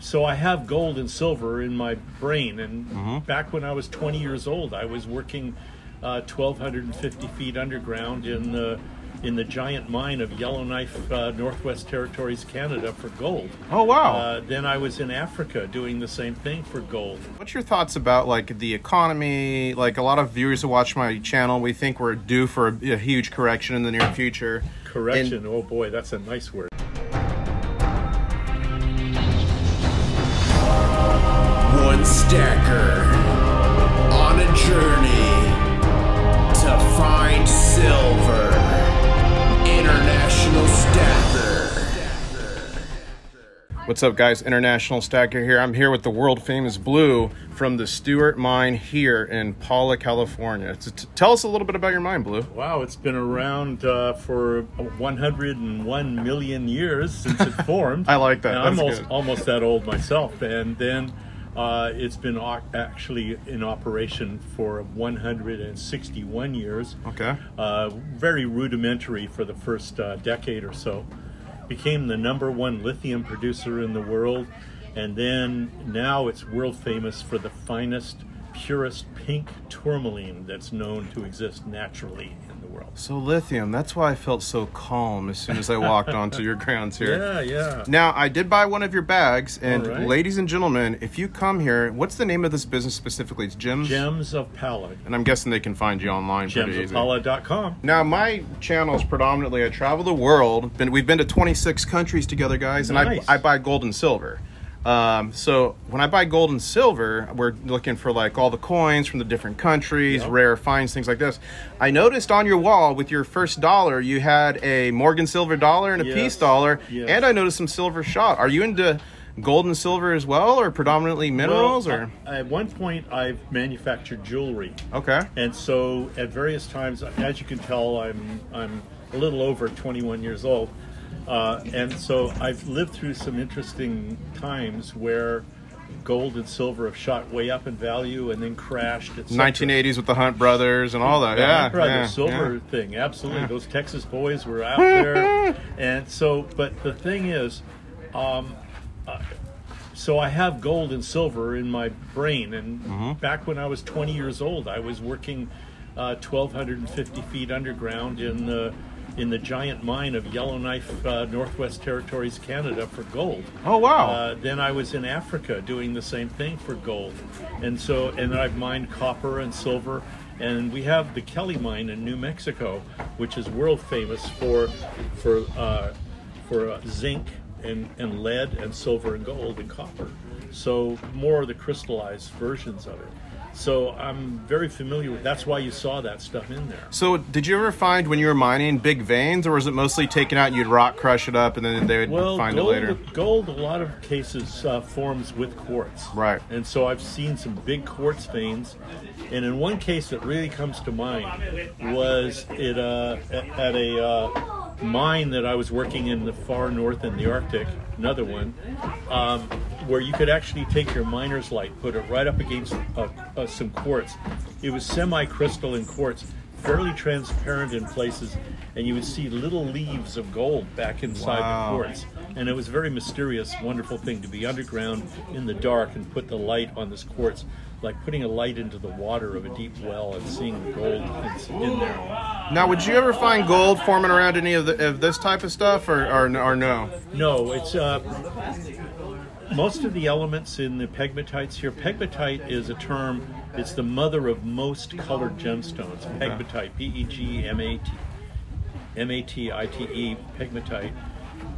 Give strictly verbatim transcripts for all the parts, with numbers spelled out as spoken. So I have gold and silver in my brain. And mm-hmm. back when I was twenty years old, I was working uh, twelve fifty feet underground in the, in the giant mine of Yellowknife, uh, Northwest Territories, Canada, for gold. Oh, wow. Uh, then I was in Africa doing the same thing for gold. What's your thoughts about, like, the economy? Like, a lot of viewers who watch my channel, we think we're due for a, a huge correction in the near future. Correction? And oh, boy, that's a nice word. One stacker on a journey to find silver. International Stacker. What's up, guys? International Stacker here. I'm here with the world famous Blue from the Stewart Mine here in Pala, California. T t tell us a little bit about your mine, Blue. Wow, it's been around uh, for one hundred one million years since it formed. I like that. I'm almost, almost that old myself. And then uh, it's been o actually in operation for one hundred sixty-one years. Okay. Uh, very rudimentary for the first uh, decade or so. Became the number one lithium producer in the world. And then now it's world famous for the finest, purest pink tourmaline that's known to exist naturally in the world. So lithium, that's why I felt so calm as soon as I walked onto your grounds here. Yeah, yeah. Now, I did buy one of your bags, and right. ladies and gentlemen, if you come here, what's the name of this business specifically? It's Gems? Gems of Pala. And I'm guessing they can find you online pretty easy. gems of pala dot com. Now, my channel is predominantly, I travel the world. We've been to twenty-six countries together, guys, nice. and I, I buy gold and silver. Um, so when I buy gold and silver, we're looking for like all the coins from the different countries, yep. rare finds, things like this. I noticed on your wall with your first dollar, you had a Morgan silver dollar and a yes. peace dollar. Yes. And I noticed some silver shot. Are you into gold and silver as well, or predominantly minerals? Well, or at one point I've manufactured jewelry. Okay. And so at various times, as you can tell, I'm, I'm a little over twenty-one years old. Uh, and so I've lived through some interesting times where gold and silver have shot way up in value and then crashed. nineteen eighties with the Hunt brothers and all that. The yeah, Hunt brothers, yeah, silver yeah. thing, absolutely. Yeah. Those Texas boys were out there. And so, but the thing is, um, uh, so I have gold and silver in my brain. And mm-hmm. back when I was twenty years old, I was working uh, twelve fifty feet underground in the in the giant mine of Yellowknife, uh, Northwest Territories, Canada, for gold. Oh, wow. Uh, then I was in Africa doing the same thing for gold. And so, and I've mined copper and silver. And we have the Kelly Mine in New Mexico, which is world famous for, for, uh, for uh, zinc and, and lead and silver and gold and copper. So more of the crystallized versions of it. So I'm very familiar with, that's why you saw that stuff in there. So did you ever find when you were mining big veins, or was it mostly taken out and you'd rock crush it up and then they would well, find gold, it later? Gold, a lot of cases uh, forms with quartz. Right. And so I've seen some big quartz veins. And in one case that really comes to mind was it, uh, at, at a uh, mine that I was working in the far north in the Arctic, another one, um, where you could actually take your miner's light, put it right up against uh, uh, some quartz. It was semi-crystalline quartz, fairly transparent in places, and you would see little leaves of gold back inside wow. the quartz. And it was a very mysterious, wonderful thing to be underground in the dark and put the light on this quartz, like putting a light into the water of a deep well and seeing the gold in there. Now, would you ever find gold forming around any of, the, of this type of stuff, or, or, or no? No, it's... Uh, most of the elements in the pegmatites here, pegmatite is a term, it's the mother of most colored gemstones. Pegmatite, P E G M A T M A T I T E, pegmatite.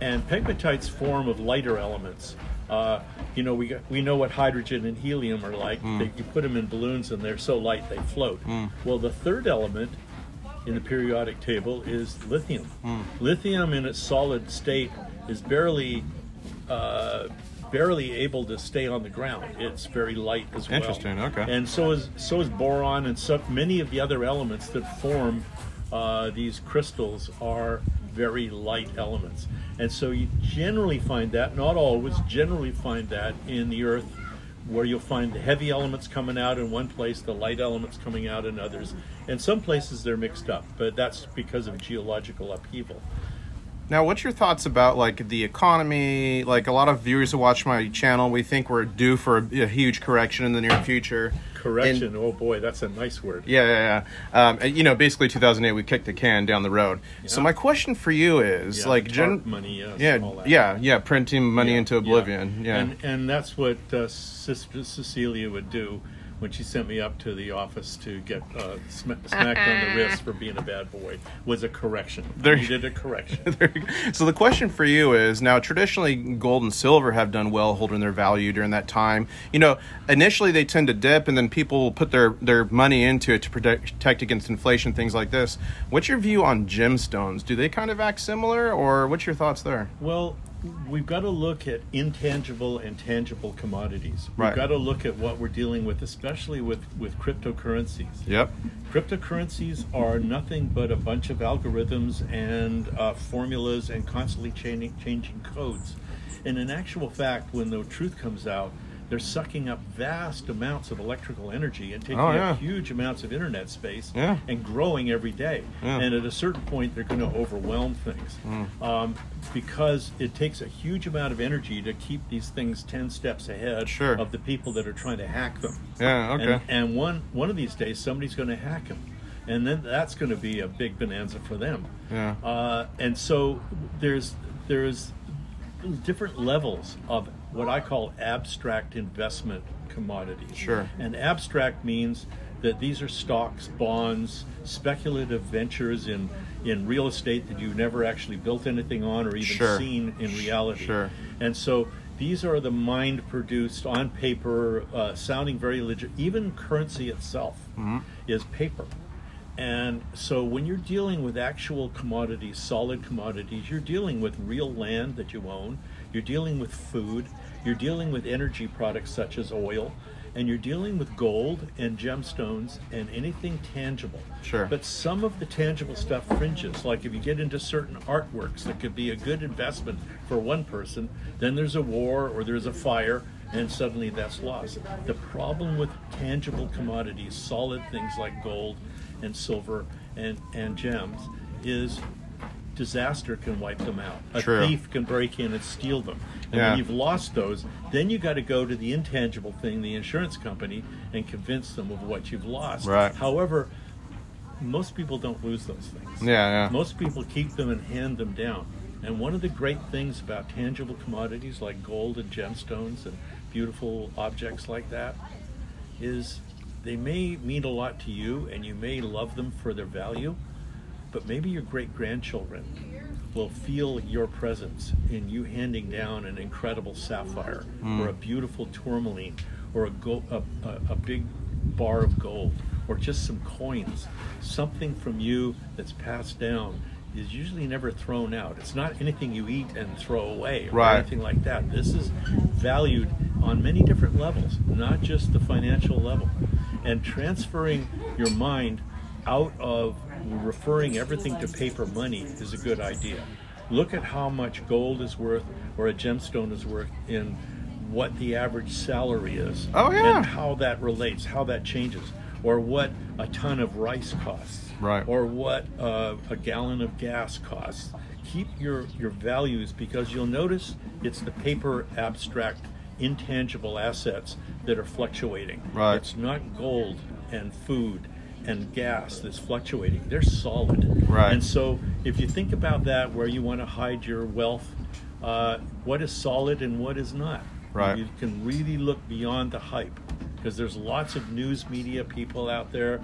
And pegmatites form of lighter elements. Uh, you know, we, got, we know what hydrogen and helium are like. Mm. They, you put them in balloons and they're so light they float. Mm. Well, the third element in the periodic table is lithium. Mm. Lithium in its solid state is barely... Uh, barely able to stay on the ground. It's very light as well. Interesting, okay. And so is so is boron, and so many of the other elements that form uh, these crystals are very light elements. And so you generally find that, not always, generally find that in the earth, where you'll find the heavy elements coming out in one place, the light elements coming out in others. In some places they're mixed up, but that's because of geological upheaval. Now, what's your thoughts about, like, the economy? Like, a lot of viewers who watch my channel, we think we're due for a, a huge correction in the near future. Correction? And, oh, boy, that's a nice word. Yeah, yeah, yeah. Um, and, you know, basically, two thousand eight, we kicked the can down the road. Yeah. So my question for you is, yeah, like... Gen money, yes, yeah, all that. yeah, yeah, printing money yeah, into oblivion. Yeah, yeah. And, and that's what uh, Sister Cecilia would do when she sent me up to the office to get uh, sm smacked on the wrist for being a bad boy, was a correction. There, I needed a correction. There, so the question for you is, now traditionally gold and silver have done well holding their value during that time. You know, initially they tend to dip, and then people will put their, their money into it to protect, protect against inflation, things like this. What's your view on gemstones? Do they kind of act similar, or what's your thoughts there? Well, we've got to look at intangible and tangible commodities. We've right. got to look at what we're dealing with, especially with, with cryptocurrencies. Yep. Cryptocurrencies are nothing but a bunch of algorithms and uh, formulas and constantly changing, changing codes. And in actual fact, when the truth comes out, they're sucking up vast amounts of electrical energy and taking oh, yeah. up huge amounts of internet space yeah. and growing every day. Yeah. And at a certain point, they're going to overwhelm things mm. um, because it takes a huge amount of energy to keep these things ten steps ahead sure. of the people that are trying to hack them. Yeah, okay. And, and one, one of these days, somebody's going to hack them. And then that's going to be a big bonanza for them. Yeah. Uh, and so there's, there's different levels of what I call abstract investment commodities. Sure. And abstract means that these are stocks, bonds, speculative ventures in, in real estate that you've never actually built anything on or even sure. seen in reality. Sure. And so these are the mind-produced, on paper, uh, sounding very legit. Even currency itself mm-hmm. is paper. And so when you're dealing with actual commodities, solid commodities, you're dealing with real land that you own, you're dealing with food, you're dealing with energy products such as oil, and you're dealing with gold and gemstones and anything tangible. Sure. But some of the tangible stuff fringes. Like if you get into certain artworks that could be a good investment for one person, then there's a war or there's a fire, and suddenly that's lost. The problem with tangible commodities, solid things like gold and silver and, and gems, is disaster can wipe them out. A True. thief can break in and steal them. And yeah. when you've lost those, then you got to go to the intangible thing, the insurance company, and convince them of what you've lost. Right. However, most people don't lose those things. Yeah, yeah. Most people keep them and hand them down. And one of the great things about tangible commodities like gold and gemstones and beautiful objects like that is they may mean a lot to you, and you may love them for their value, but maybe your great-grandchildren will feel your presence in you handing down an incredible sapphire mm. or a beautiful tourmaline or a, go a, a, a big bar of gold or just some coins. Something from you that's passed down is usually never thrown out. It's not anything you eat and throw away or right. anything like that. This is valued on many different levels, not just the financial level. And transferring your mind out of referring everything to paper money is a good idea. Look at how much gold is worth or a gemstone is worth in what the average salary is oh, yeah. and how that relates, how that changes, or what a ton of rice costs, right. or what uh, a gallon of gas costs. Keep your, your values, because you'll notice it's the paper abstract intangible assets that are fluctuating. Right. It's not gold and food and gas that's fluctuating. They're solid. Right. And so if you think about that, where you want to hide your wealth, uh, what is solid and what is not? Right. You can really look beyond the hype, because there's lots of news media people out there.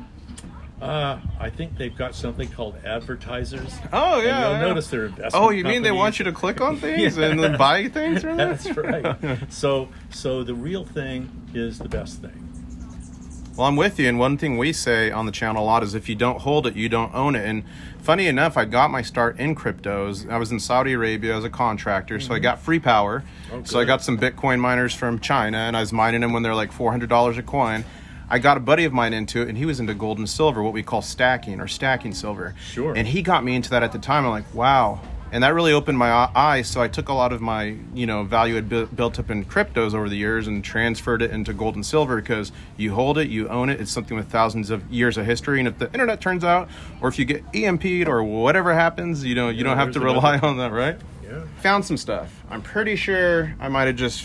Uh, I think they've got something called advertisers. Oh, yeah. And you'll yeah. notice they're investment Oh, you companies. mean they want you to click on things yeah. and then buy things? Right? That's right. So, so the real thing is the best thing. Well, I'm with you. And one thing we say on the channel a lot is if you don't hold it, you don't own it. And funny enough, I got my start in cryptos. I was in Saudi Arabia as a contractor, mm-hmm. so I got free power. Oh, so I got some Bitcoin miners from China, and I was mining them when they're like four hundred dollars a coin. I got a buddy of mine into it, and he was into gold and silver, what we call stacking or stacking silver. Sure. And he got me into that at the time. I'm like, wow, And that really opened my eyes. So I took a lot of my, you know, value I'd bu- built up in cryptos over the years and transferred it into gold and silver, because you hold it, you own it. It's something with thousands of years of history. And if the internet turns out, or if you get E M P'd or whatever happens, you know, you yeah, don't have to rely another. on that, right? Yeah. Found some stuff. I'm pretty sure I might have just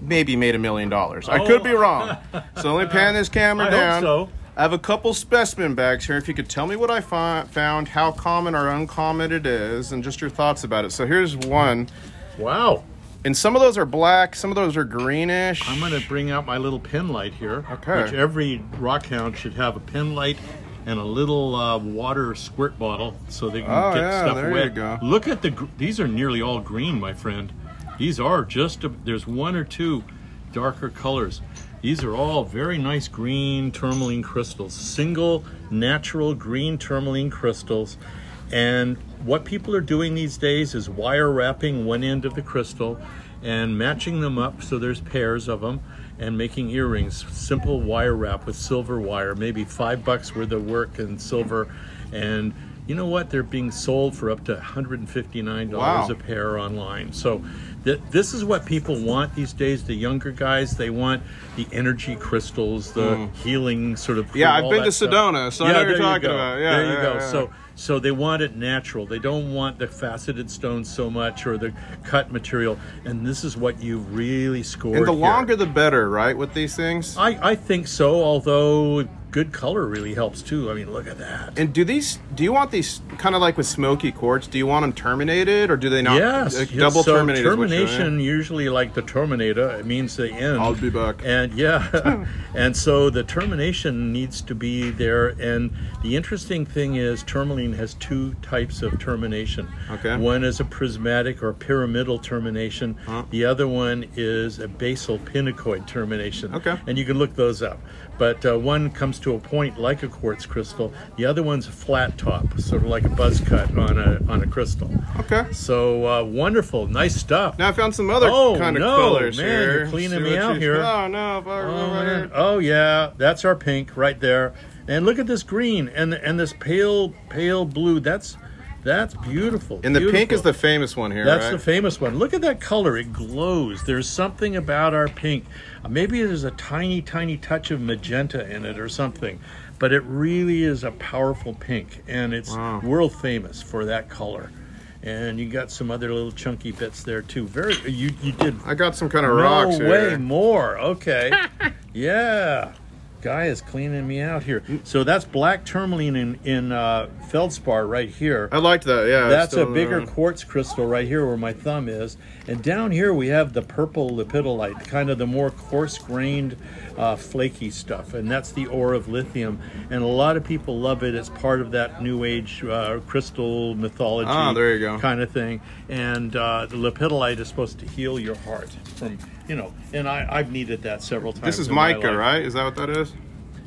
maybe made a million dollars. I could be wrong. So let me pan this camera I down. Hope so. I have a couple specimen bags here. If you could tell me what I find, found, how common or uncommon it is, and just your thoughts about it. So here's one. Wow. And some of those are black, some of those are greenish. I'm gonna bring out my little pin light here. Okay. Which every rockhound should have a pin light and a little uh, water squirt bottle so they can oh, get yeah, stuff there wet. You go. Look at the, these are nearly all green, my friend. These are just, a, there's one or two darker colors. These are all very nice green tourmaline crystals, single natural green tourmaline crystals. And what people are doing these days is wire wrapping one end of the crystal and matching them up so there's pairs of them and making earrings. Simple wire wrap with silver wire, maybe five bucks worth of work in silver. And you know what? They're being sold for up to one hundred fifty-nine dollars wow. a pair online. So th this is what people want these days. The younger guys, they want the energy crystals, the mm. healing sort of. Yeah, I've been to stuff. Sedona, so yeah, I know what you're talking you about. Yeah, there you yeah, go. Yeah. So, so they want it natural. They don't want the faceted stones so much or the cut material. And this is what you've really scored. And the longer here. the better, right, with these things? I, I think so, although good color really helps too. I mean, look at that. And do these, do you want these kind of like with smoky quartz, do you want them terminated or do they not? Yes, like yes. double so terminated. Termination usually like the Terminator, it means the end. I'll be back. And yeah, and so the termination needs to be there. And the interesting thing is tourmaline has two types of termination. Okay. One is a prismatic or pyramidal termination. Huh. The other one is a basal pinnacoid termination. Okay. And you can look those up. But uh, one comes to a point like a quartz crystal. The other one's a flat top, sort of like a buzz cut on a on a crystal. Okay. So uh, wonderful, nice stuff. Now I found some other oh, kind of no, colors man, here. Oh no, man, you're cleaning me out here. Oh no, oh, oh yeah, that's our pink right there. And look at this green and and this pale pale blue. That's that's beautiful. And the beautiful. pink is the famous one here. That's right? the famous one. Look at that color. It glows. There's something about our pink. Maybe there's a tiny, tiny touch of magenta in it or something, but it really is a powerful pink, and it's wow. world famous for that color. And you got some other little chunky bits there too. Very, you you did. I got some kind of no rocks here. Way more. Okay. Yeah. Guy is cleaning me out here. So that's black tourmaline in, in uh, feldspar right here. I liked that, yeah. That's still, a bigger uh, quartz crystal right here where my thumb is. And down here we have the purple lepidolite, kind of the more coarse-grained, uh, flaky stuff. And that's the ore of lithium. And a lot of people love it. It's part of that New Age uh, crystal mythology ah, there you go. kind of thing. And uh, the lepidolite is supposed to heal your heart from... You know, and I, I've needed that several times. This is mica, right? Is that what that is?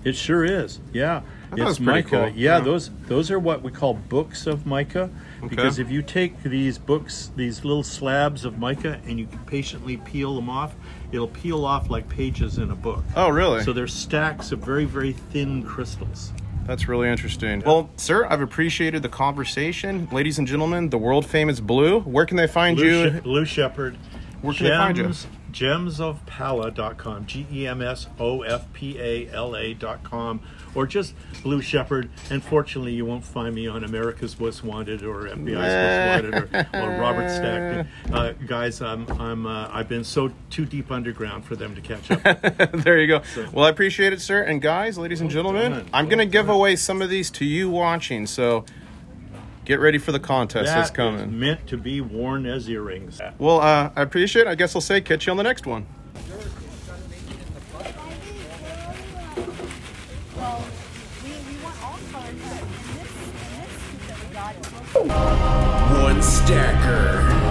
It sure is. Yeah, it's mica. Cool. Yeah, yeah, those those are what we call books of mica, okay. because if you take these books, these little slabs of mica, and you patiently peel them off, it'll peel off like pages in a book. Oh, really? So there's stacks of very, very thin crystals. That's really interesting. Well, sir, I've appreciated the conversation. Ladies and gentlemen, the world famous Blue. Where can they find Blue you? She Blue Sheppard. Where can Gems, they find you? gems of pala dot com, G E M S O F P A L A dot com, or just Blue Sheppard. Unfortunately, you won't find me on America's Most Wanted or F B I's Most Wanted or, or Robert Stack. Uh, guys, I'm, I'm, uh, I've been so too deep underground for them to catch up. There you go. So, well, I appreciate it, sir. And guys, ladies and gentlemen, done. I'm well going to give away some of these to you watching, so... Get ready for the contest that that's coming. That is meant to be worn as earrings. Well, uh, I appreciate it. I guess I'll say catch you on the next one. One stacker.